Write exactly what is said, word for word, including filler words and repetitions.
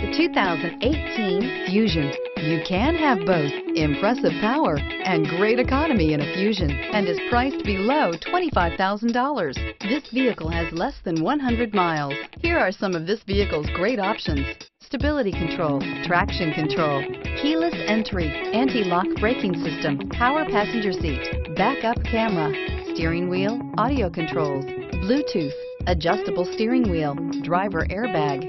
The two thousand eighteen Fusion. You can have both impressive power and great economy in a Fusion, and is priced below twenty-five thousand dollars. This vehicle has less than one hundred miles. Here are some of this vehicle's great options: stability control, traction control, keyless entry, anti-lock braking system, power passenger seat, backup camera, steering wheel audio controls, Bluetooth, adjustable steering wheel, driver airbag.